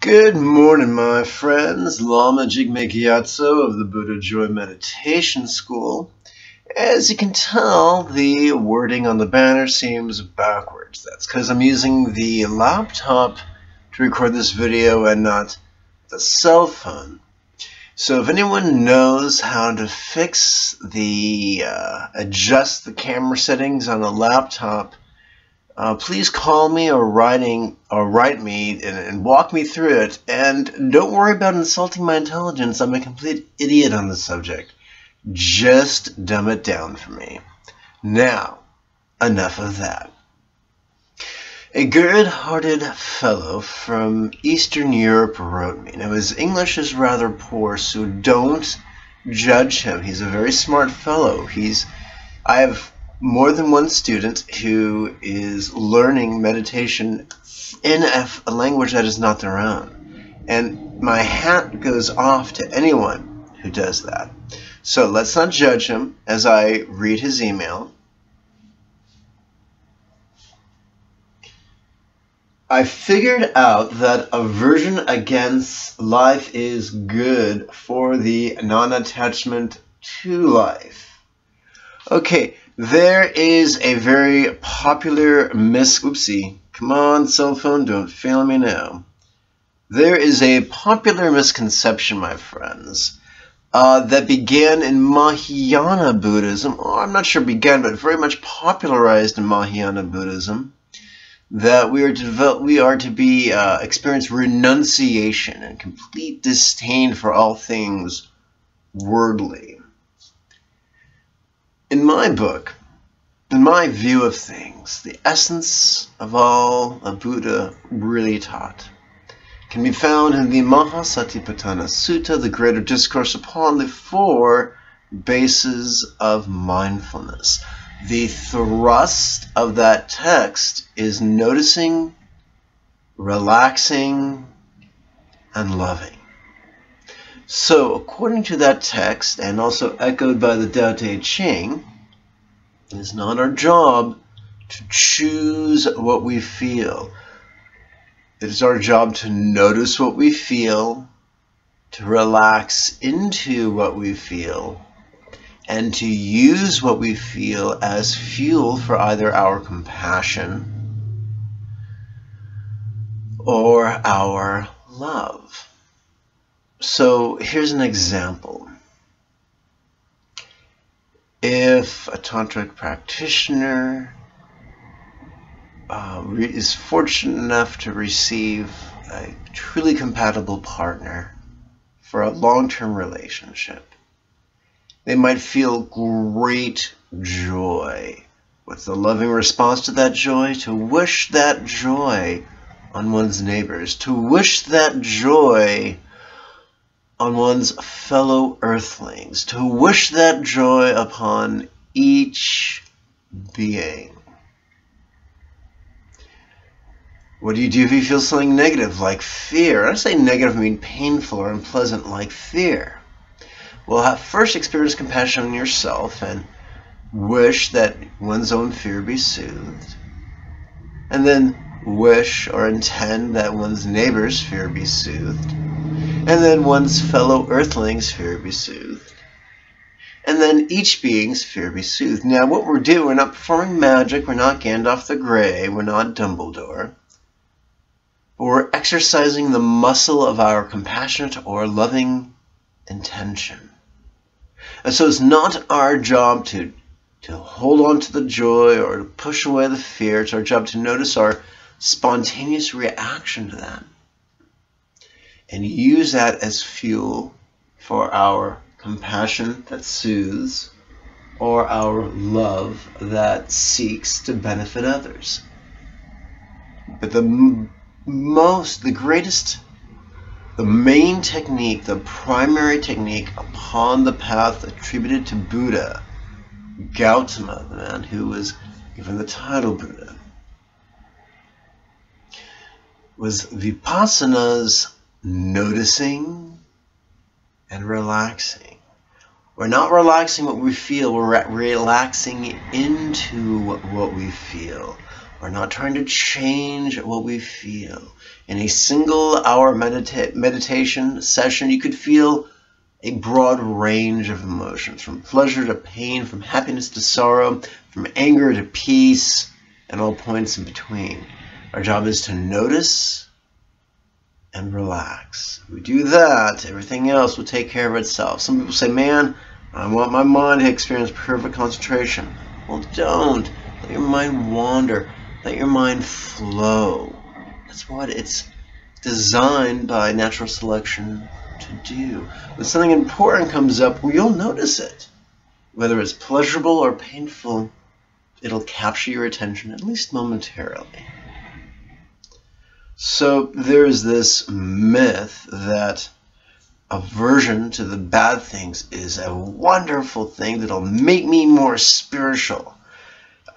Good morning, my friends. Lama Jigme Gyatso of the Buddha Joy Meditation School. As you can tell, the wording on the banner seems backwards. That's because I'm using the laptop to record this video and not the cell phone. So if anyone knows how to fix the adjust the camera settings on a laptop, please call me or write me and walk me through it. And don't worry about insulting my intelligence. I'm a complete idiot on this subject. Just dumb it down for me. Now, enough of that. A good-hearted fellow from Eastern Europe wrote me. Now, his English is rather poor, so don't judge him. He's a very smart fellow. I have more than one student who is learning meditation in a language that is not their own. And my hat goes off to anyone who does that. So let's not judge him as I read his email. I figured out that aversion against life is good for the non-attachment to life. Okay. There is a very popular come on, cell phone, don't fail me now. There is a popular misconception, my friends, that began in Mahayana Buddhism, or I'm not sure began, but very much popularized in Mahayana Buddhism, that we are to experience renunciation and complete disdain for all things worldly. In my book, in my view of things, the essence of all a Buddha really taught can be found in the Maha Satipatthana Sutta, the greater discourse upon the four bases of mindfulness. The thrust of that text is noticing, relaxing, and loving. So, according to that text, and also echoed by the Tao Te Ching, it is not our job to choose what we feel. It is our job to notice what we feel, to relax into what we feel, and to use what we feel as fuel for either our compassion or our love. So here's an example. If a tantric practitioner is fortunate enough to receive a truly compatible partner for a long-term relationship, they might feel great joy. What's the loving response to that joy? To wish that joy on one's neighbors, to wish that joy on one's fellow earthlings, to wish that joy upon each being. What do if you feel something negative like fear? I say negative, I mean painful or unpleasant like fear. Well, first experience compassion on yourself and wish that one's own fear be soothed. And then wish or intend that one's neighbor's fear be soothed. And then one's fellow earthling's fear be soothed. And then each being's fear be soothed. Now what we're doing, we're not performing magic, we're not Gandalf the Grey, we're not Dumbledore. But we're exercising the muscle of our compassionate or loving intention. And so it's not our job to hold on to the joy or to push away the fear. It's our job to notice our spontaneous reaction to that and use that as fuel for our compassion that soothes or our love that seeks to benefit others. But the main technique, the primary technique upon the path attributed to Buddha, Gautama, the man who was given the title Buddha, was Vipassana's noticing and relaxing. We're not relaxing what we feel, we're relaxing into what we feel. We're not trying to change what we feel. In a single hour meditation session, you could feel a broad range of emotions, from pleasure to pain, from happiness to sorrow, from anger to peace, and all points in between. Our job is to notice and relax. If we do that, everything else will take care of itself. Some people say, man, I want my mind to experience perfect concentration. Well, don't. Let your mind wander. Let your mind flow. That's what it's designed by natural selection to do. When something important comes up, well, you'll notice it. Whether it's pleasurable or painful, it'll capture your attention, at least momentarily. So there is this myth that aversion to the bad things is a wonderful thing that'll make me more spiritual.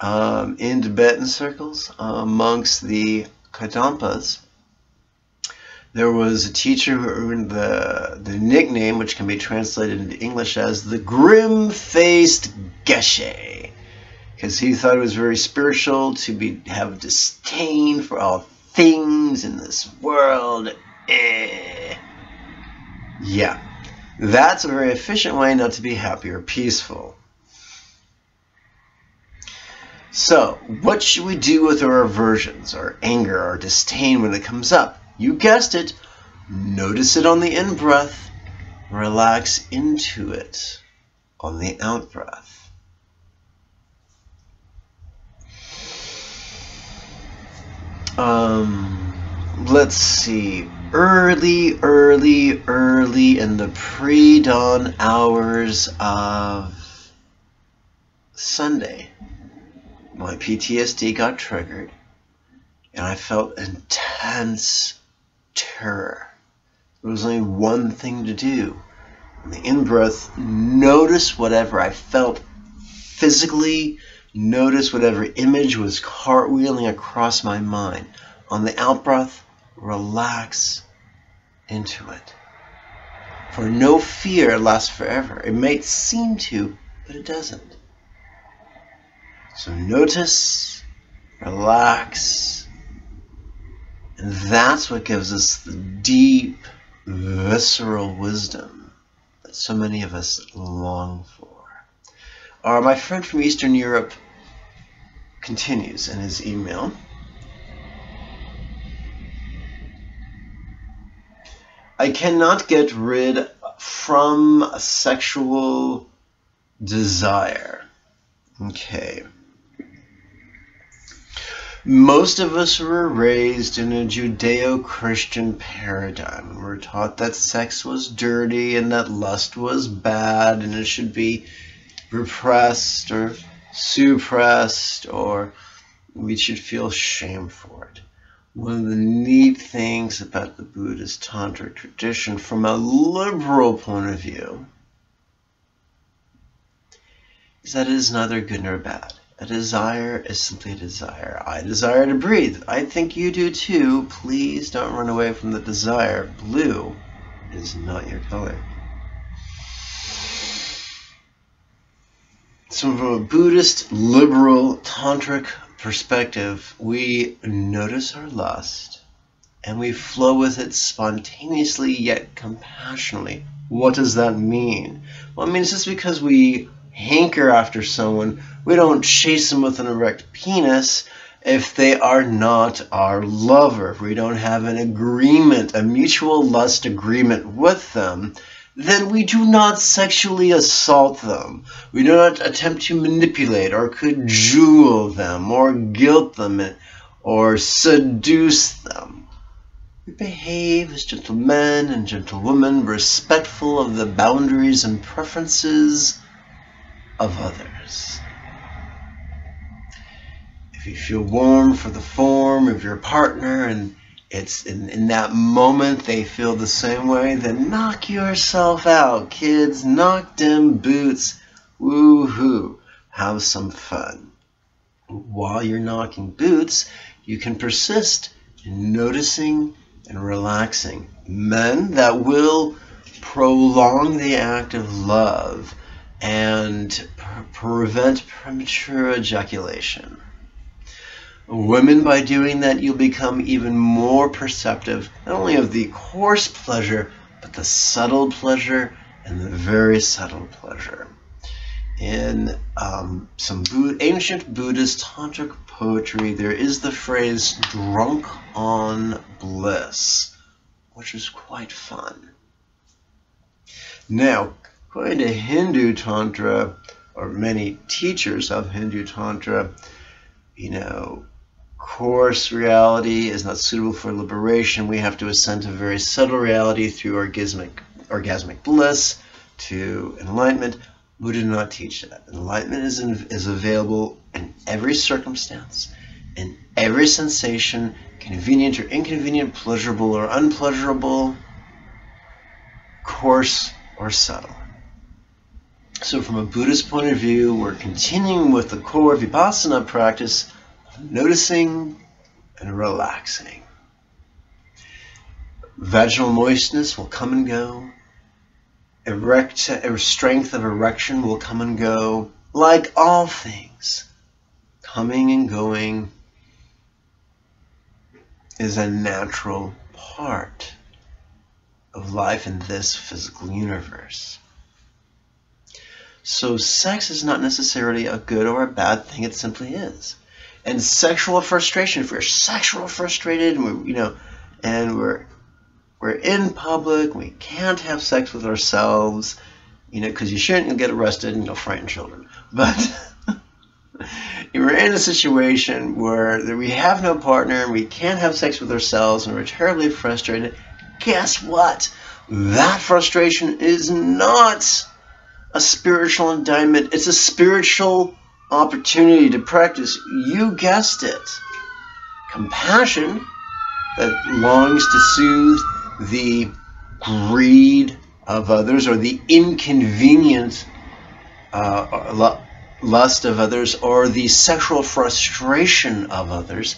In Tibetan circles, amongst the Kadampas, there was a teacher who earned the nickname, which can be translated into English as the grim-faced Geshe, because he thought it was very spiritual to have disdain for all things in this world. Yeah, that's a very efficient way not to be happy or peaceful. So, what should we do with our aversions, our anger, our disdain when it comes up? You guessed it. Notice it on the in-breath. Relax into it on the out-breath. Let's see. Early in the pre-dawn hours of Sunday, my PTSD got triggered, and I felt intense terror. There was only one thing to do. On the in-breath, notice whatever I felt physically, notice whatever image was cartwheeling across my mind. On the out-breath, relax into it. For no fear lasts forever. It may seem to, but it doesn't. So notice, relax, and that's what gives us the deep, visceral wisdom that so many of us long for. My friend from Eastern Europe continues in his email. I cannot get rid from a sexual desire. Okay. Most of us were raised in a Judeo-Christian paradigm. We were taught that sex was dirty and that lust was bad and it should be repressed or suppressed, or we should feel shame for it. One of the neat things about the Buddhist Tantra tradition from a liberal point of view is that it is neither good nor bad. A desire is simply a desire. I desire to breathe. I think you do too. Please don't run away from the desire. Blue is not your color. So from a Buddhist, liberal, tantric perspective, we notice our lust and we flow with it spontaneously yet compassionately. What does that mean? Well, it means just because we hanker after someone, we don't chase them with an erect penis if they are not our lover. If we don't have an agreement, a mutual lust agreement with them, then we do not sexually assault them. We do not attempt to manipulate or cajole them or guilt them or seduce them. We behave as gentlemen and gentlewomen, respectful of the boundaries and preferences of others. If you feel warm for the form of your partner and it's in that moment they feel the same way, then knock yourself out, kids. Knock them boots. Woohoo. Have some fun. While you're knocking boots, you can persist in noticing and relaxing. Men, that will prolong the act of love and prevent premature ejaculation. Women, by doing that, you'll become even more perceptive, not only of the coarse pleasure, but the subtle pleasure and the very subtle pleasure. In some ancient Buddhist tantric poetry, there is the phrase "drunk on bliss," which is quite fun. Now, going to Hindu Tantra, or many teachers of Hindu Tantra, you know, coarse reality is not suitable for liberation. We have to ascend to very subtle reality through orgasmic bliss, to enlightenment. Buddha did not teach that. Enlightenment is available in every circumstance, in every sensation, convenient or inconvenient, pleasurable or unpleasurable, coarse or subtle. So from a Buddhist point of view, we're continuing with the core Vipassana practice of noticing and relaxing. Vaginal moistness will come and go. Strength of erection will come and go. Like all things, coming and going is a natural part of life in this physical universe. So sex is not necessarily a good or a bad thing, it simply is. And sexual frustration, if we're sexually frustrated and we're in public, we can't have sex with ourselves, because you shouldn't, you'll get arrested and you'll frighten children. But if we're in a situation where we have no partner and we can't have sex with ourselves and we're terribly frustrated, guess what? That frustration is not a spiritual indictment, it's a spiritual opportunity to practice, you guessed it, compassion that longs to soothe the greed of others or the inconvenient lust of others or the sexual frustration of others.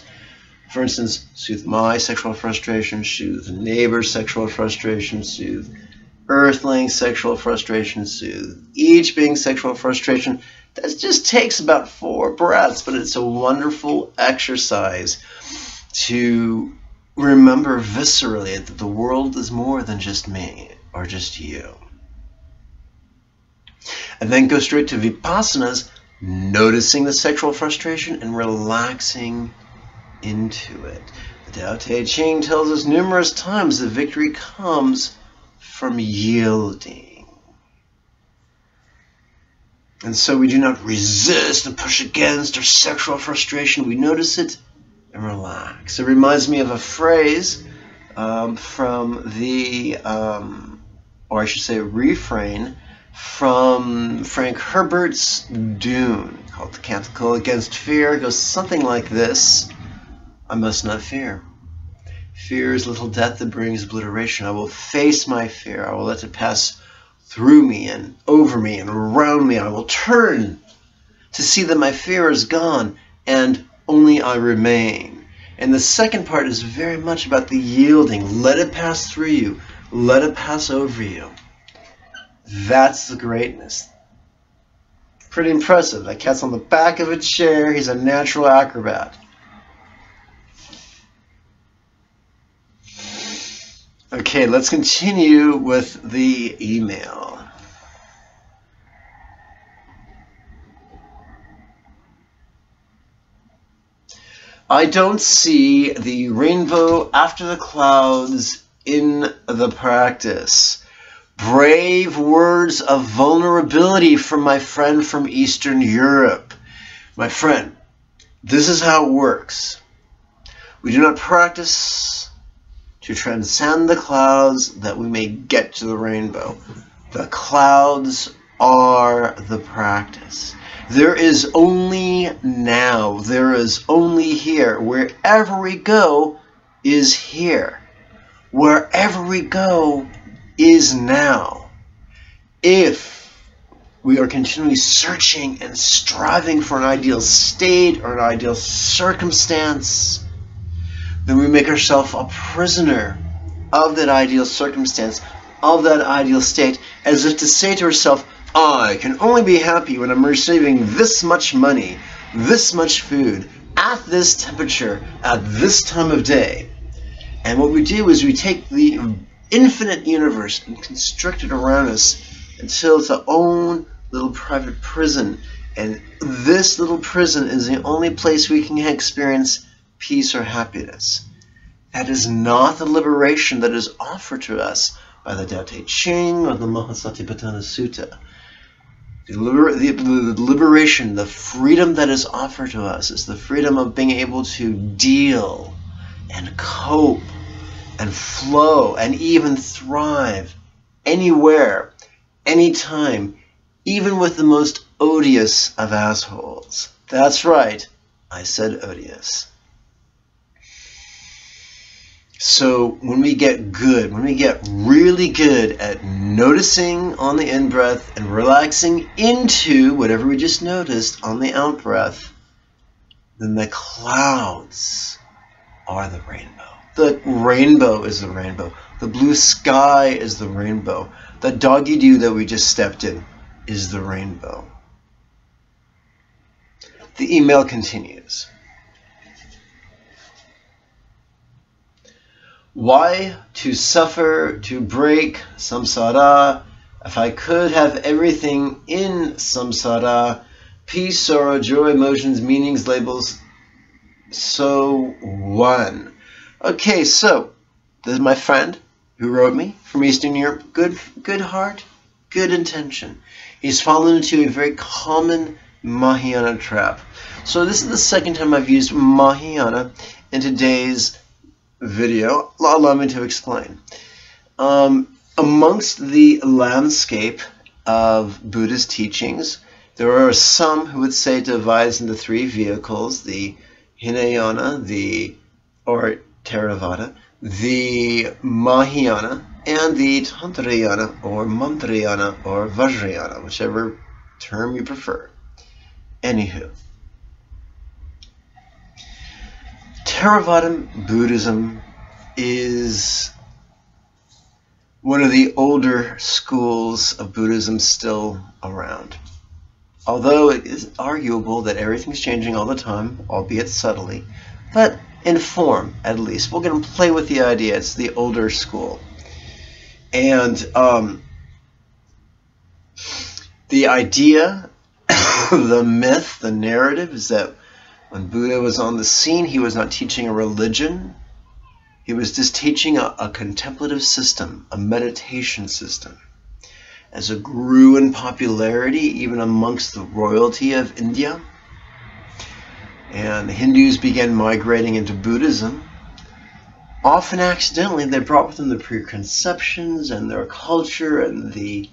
For instance, soothe my sexual frustration, soothe neighbor's sexual frustration, soothe earthling sexual frustration, soothe each being sexual frustration. That just takes about 4 breaths, but it's a wonderful exercise to remember viscerally that the world is more than just me or just you. And then go straight to Vipassanas, noticing the sexual frustration and relaxing into it. The Tao Te Ching tells us numerous times that victory comes from yielding. And so we do not resist and push against our sexual frustration. We notice it and relax. It reminds me of a phrase from the, or I should say a refrain, from Frank Herbert's Dune, called The Canticle Against Fear. It goes something like this: I must not fear. Fear is little death that brings obliteration. I will face my fear. I will let it pass through me and over me and around me. I will turn to see that my fear is gone and only I remain. And the second part is very much about the yielding. Let it pass through you. Let it pass over you. That's the greatness. Pretty impressive. That cat's on the back of a chair. He's a natural acrobat. Okay, let's continue with the email. I don't see the rainbow after the clouds in the practice. Brave words of vulnerability from my friend from Eastern Europe. My friend, this is how it works. We do not practice to transcend the clouds that we may get to the rainbow. The clouds are the practice. There is only now. There is only here. Wherever we go is here. Wherever we go is now. If we are continually searching and striving for an ideal state or an ideal circumstance, then we make ourselves a prisoner of that ideal circumstance, of that ideal state, as if to say to ourselves, I can only be happy when I'm receiving this much money, this much food, at this temperature, at this time of day. And what we do is we take the infinite universe and constrict it around us until it's our own little private prison. And this little prison is the only place we can experience peace or happiness. That is not the liberation that is offered to us by the Tao Te Ching or the Maha Satipatthana Sutta. The liberation, the freedom that is offered to us is the freedom of being able to deal and cope and flow and even thrive anywhere, anytime, even with the most odious of assholes. That's right, I said odious. So when we get good, when we get really good at noticing on the in-breath and relaxing into whatever we just noticed on the out-breath, then the clouds are the rainbow. The rainbow is the rainbow. The blue sky is the rainbow. The doggy-doo that we just stepped in is the rainbow. The email continues. Why to suffer, to break samsara? If I could have everything in samsara, peace, sorrow, joy, emotions, meanings, labels, so one. Okay, so this is my friend who wrote me from Eastern Europe. Good heart, good intention. He's fallen into a very common Mahayana trap. So this is the second time I've used Mahayana in today's video. Allow me to explain. Amongst the landscape of Buddhist teachings, there are some who would say divides into three vehicles: the Hinayana, or Theravada, the Mahayana, and the Tantrayana, or Mantrayana, or Vajrayana, whichever term you prefer. Anywho, Theravada Buddhism is one of the older schools of Buddhism still around. Although it is arguable that everything's changing all the time, albeit subtly, but in form, at least. We're going to play with the idea. It's the older school. And the idea, the myth, the narrative is that when Buddha was on the scene, he was not teaching a religion. He was just teaching a contemplative system, a meditation system. As it grew in popularity, even amongst the royalty of India, and the Hindus began migrating into Buddhism, often accidentally they brought with them the preconceptions and their culture and the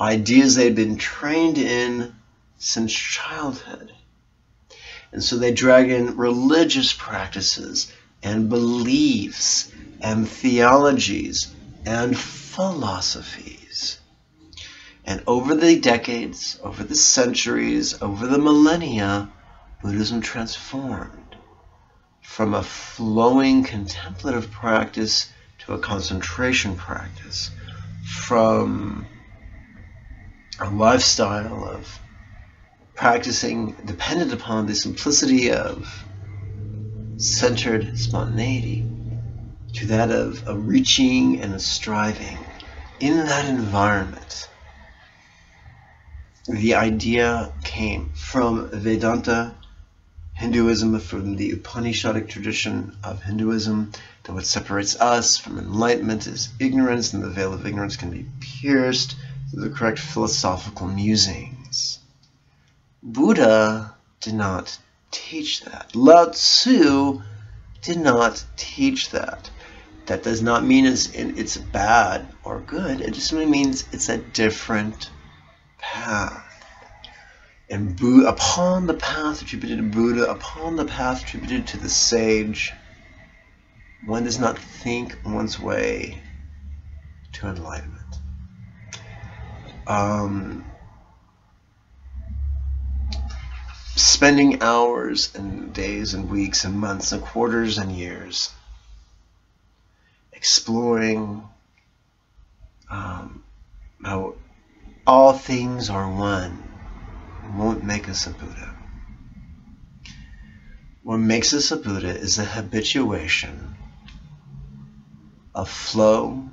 ideas they'd been trained in since childhood. And so they drag in religious practices and beliefs and theologies and philosophies. And over the decades, over the centuries, over the millennia, Buddhism transformed from a flowing contemplative practice to a concentration practice, from a lifestyle of practicing dependent upon the simplicity of centered spontaneity to that of a reaching and a striving. In that environment, the idea came from Vedanta Hinduism, from the Upanishadic tradition of Hinduism, that what separates us from enlightenment is ignorance, and the veil of ignorance can be pierced through the correct philosophical musings. Buddha did not teach that. Lao Tzu did not teach that. That does not mean it's bad or good. It just simply means it's a different path. And upon the path attributed to Buddha, upon the path attributed to the sage, one does not think one's way to enlightenment. Spending hours and days and weeks and months and quarters and years exploring how all things are one won't make us a Buddha. What makes us a Buddha is the habituation of flow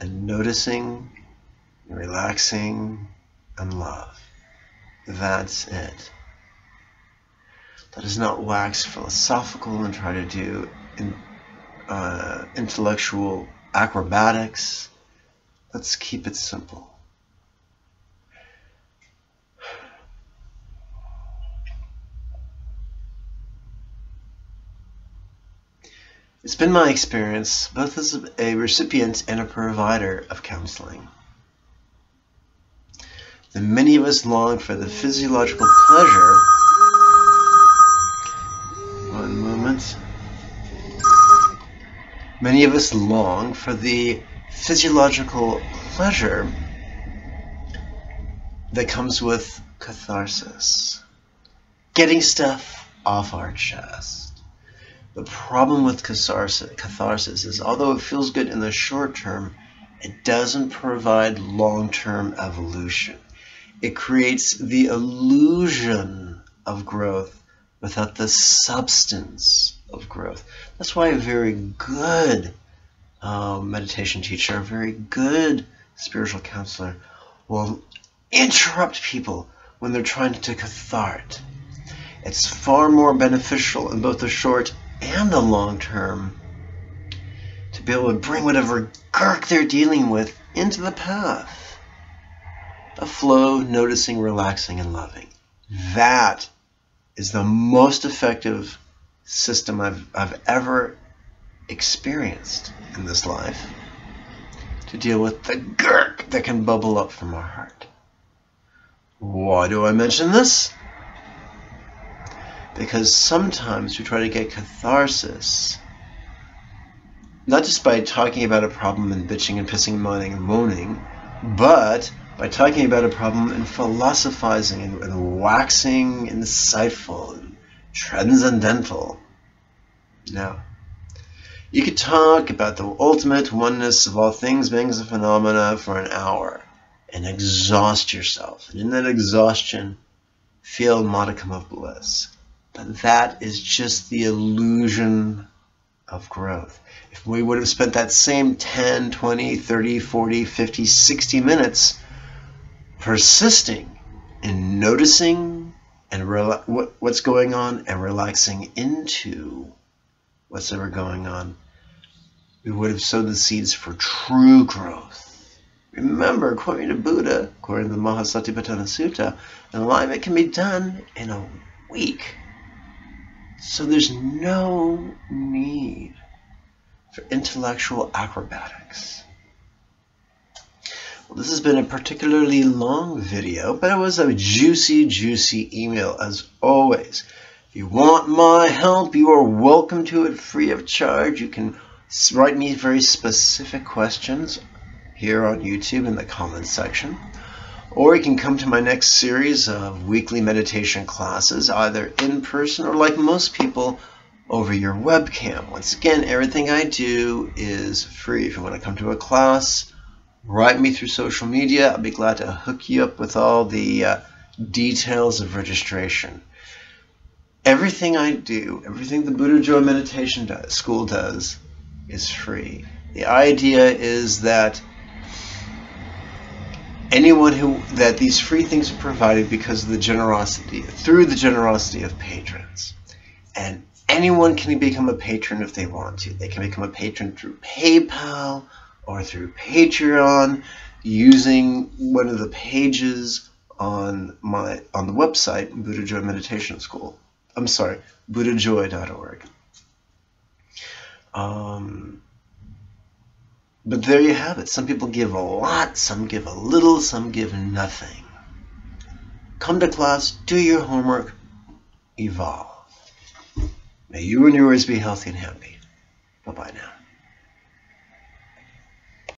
and noticing, and relaxing, and love. That's it. Let us not wax philosophical and try to do intellectual acrobatics. Let's keep it simple. It's been my experience, both as a recipient and a provider of counseling, that many of us long for the physiological pleasure. One moment. Many of us long for the physiological pleasure that comes with catharsis, getting stuff off our chest. The problem with catharsis is, although it feels good in the short term, it doesn't provide long-term evolution. It creates the illusion of growth without the substance of growth. That's why a very good meditation teacher, a very good spiritual counselor, will interrupt people when they're trying to cathart. It's far more beneficial in both the short and the long term to be able to bring whatever gurk they're dealing with into the path of flow, noticing, relaxing, and loving. That is the most effective system I've ever experienced in this life to deal with the gurk that can bubble up from our heart. Why do I mention this? Because sometimes we try to get catharsis, not just by talking about a problem and bitching and pissing and moaning and moaning, but by talking about a problem and philosophizing and waxing insightful and transcendental. Now, you could talk about the ultimate oneness of all things, beings, and phenomena for an hour and exhaust yourself. And in that exhaustion, feel a modicum of bliss. But that is just the illusion of growth. If we would have spent that same 10, 20, 30, 40, 50, 60 minutes persisting in noticing and what's going on and relaxing into what's ever going on, we would have sowed the seeds for true growth. Remember, according to Buddha, according to the Maha Satipatthana Sutta, enlightenment can be done in a week. So there's no need for intellectual acrobatics. Well, this has been a particularly long video, but it was a juicy, juicy email as always. If you want my help, you are welcome to it free of charge. You can write me very specific questions here on YouTube in the comments section. Or you can come to my next series of weekly meditation classes, either in person or, like most people, over your webcam. Once again, everything I do is free. If you want to come to a class, write me through social media. I'll be glad to hook you up with all the details of registration. Everything I do, everything the Buddha Joy Meditation School does, is free. The idea is that anyone that these free things are provided because of the generosity, through the generosity of patrons. And anyone can become a patron if they want to. They can become a patron through PayPal or through Patreon using one of the pages on the website, Buddha Joy Meditation School. I'm sorry, BuddhaJoy.org. But there you have it. Some people give a lot, some give a little, some give nothing. Come to class, do your homework, evolve. May you and yours be healthy and happy. Bye-bye now.